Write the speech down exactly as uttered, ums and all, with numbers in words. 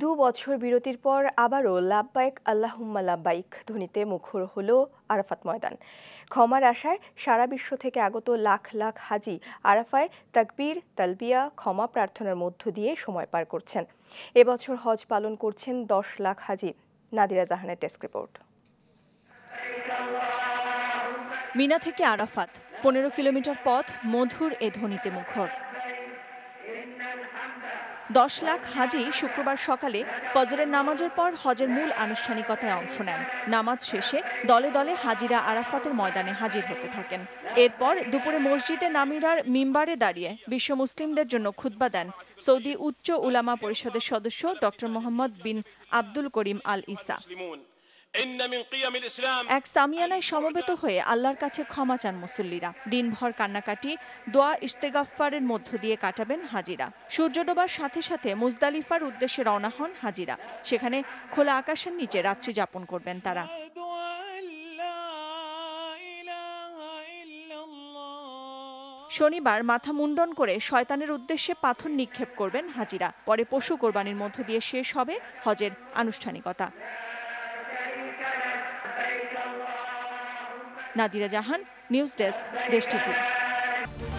দু বছর বিরতির পর আবারও লাব্বায়েক আল্লাহুম্মা লাব্বাইক ধ্বনিতে মুখর হলো আরাফাত ময়দান। ক্ষমার আশায় সারা বিশ্ব থেকে আগত লাখ লাখ হাজি আরাফায় তাকবির, তালবিয়া, ক্ষমা প্রার্থনার মধ্য দিয়ে সময় পার করছেন। এবছর হজ পালন করছেন দশ লাখ হাজি। নাদিরা জাহানের ডেস্ক রিপোর্ট। মিনা থেকে আরাফাত পনেরো কিলোমিটার পথ মধুর এ ধ্বনিতে মুখর। দশ লাখ হাজি শুক্রবার সকালে ফজরের নামাজের পর হজের মূল আনুষ্ঠানিকতায় অংশ নেন। নামাজ শেষে দলে দলে হাজিরা আরাফাতের ময়দানে হাজির হতে থাকেন। এরপর দুপুরে মসজিদে নামিরার মিম্বারে দাঁড়িয়ে বিশ্ব মুসলিমদের জন্য খুতবা দেন সৌদি উচ্চ উলামা পরিষদের সদস্য doctor Mohammad bin Abdul Karim Al ইসা। এক সামিয়ানায় সমবেত হয়ে আল্লাহর কাছে ক্ষমা চান মুসল্লিরা। দিনভর কান্নাকাটি, দোয়া, ইস্তেগফারের মধ্য দিয়ে কাটাবেন হাজিরা। সূর্য ডোবার সাথে সাথে মুজদালিফার উদ্দেশ্যে রওনা হন হাজিরা। সেখানে খোলা আকাশের নিচে রাত্রি যাপন করবেন তারা। শনিবার মাথা মুন্ডন করে শয়তানের উদ্দেশ্যে পাথর নিক্ষেপ করবেন হাজিরা। পরে পশু কোরবানির মধ্য দিয়ে শেষ হবে হজের আনুষ্ঠানিকতা। Nadira Jahan, news desk, Desh TV.